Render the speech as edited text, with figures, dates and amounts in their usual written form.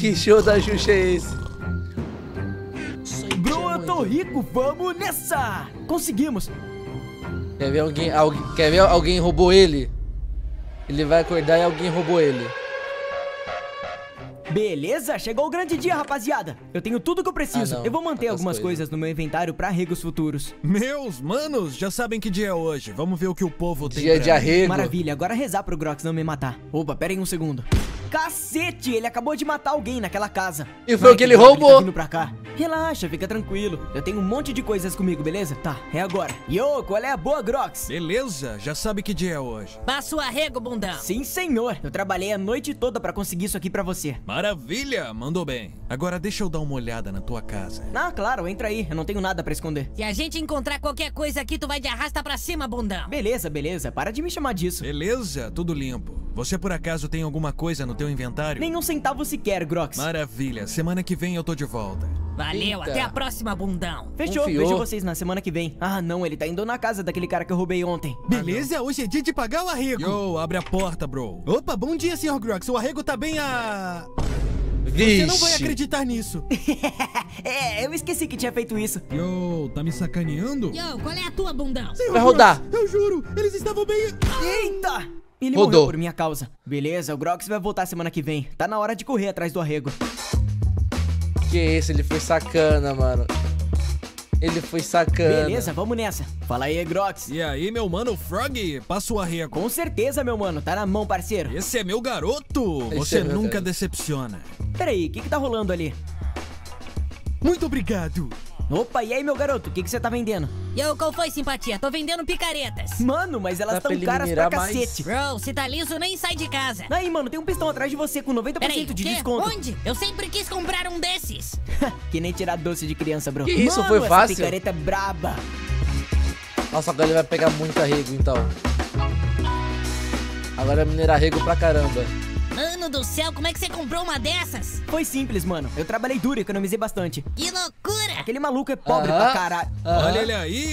Que show da Xuxa é esse? Bro, eu tô rico, vamos nessa! Conseguimos! Quer ver alguém, alguém roubou ele? Ele vai acordar e alguém roubou ele. Beleza, chegou o grande dia, rapaziada. Eu tenho tudo que eu preciso. Eu vou manter algumas coisas no meu inventário pra arregos futuros. Meus manos, já sabem que dia é hoje. Vamos ver o que o povo tem. Dia de arrego. Maravilha, agora rezar pro Grox não me matar. Opa, pera aí um segundo. Cacete, ele acabou de matar alguém naquela casa. E foi o que ele roubou. Ele tá vindo pra cá. Relaxa, fica tranquilo. Eu tenho um monte de coisas comigo, beleza? Tá, é agora. Yo, qual é a boa, Grox? Beleza, já sabe que dia é hoje. Passa o arrego, bundão. Sim, senhor. Eu trabalhei a noite toda pra conseguir isso aqui pra você. Maravilha, mandou bem. Agora deixa eu dar uma olhada na tua casa. Ah, claro, entra aí, eu não tenho nada pra esconder. Se a gente encontrar qualquer coisa aqui, tu vai de arrasta pra cima, bundão. Beleza, beleza, para de me chamar disso. Beleza, tudo limpo. Você por acaso tem alguma coisa no teu inventário? Nem um centavo sequer, Grox. Maravilha, semana que vem eu tô de volta. Valeu, até a próxima, bundão. Fechou, vejo vocês na semana que vem. Ah não, ele tá indo na casa daquele cara que eu roubei ontem. Beleza, hoje é dia de pagar o arrego. Yo, abre a porta, bro. Opa, bom dia, senhor Grox, o arrego tá bem Vixe. Você não vai acreditar nisso. Eu esqueci que tinha feito isso. Yo, tá me sacaneando? Yo, qual é a tua, bundão? Senhor vai rodar. Grox, eu juro, eles estavam bem... Eita! Ele morreu por minha causa. Beleza, o Grox vai voltar semana que vem. Tá na hora de correr atrás do arrego. Que isso, ele foi sacana, mano. Ele foi sacana. Beleza, vamos nessa. Fala aí, Grox. E aí, meu mano, Frog, passa o arrego. Com certeza, meu mano, tá na mão, parceiro. Esse é meu garoto. Você nunca decepciona. Peraí, o que tá rolando ali? Muito obrigado. Opa, e aí, meu garoto, o que você tá vendendo? Yo, qual foi, simpatia? Tô vendendo picaretas. Mano, mas elas tão caras pra cacete. Bro, se tá liso, nem sai de casa. Aí, mano, tem um pistão atrás de você com 90% de desconto. Onde? Eu sempre quis comprar um desses. Que nem tirar doce de criança, bro. Isso foi fácil? Essa picareta é braba. Nossa, agora ele vai pegar muito arrego, então. Agora é minerar arrego pra caramba. Mano do céu, como é que você comprou uma dessas? Foi simples, mano. Eu trabalhei duro e economizei bastante. Que loucura! Aquele maluco é pobre pra caralho. Olha ele aí!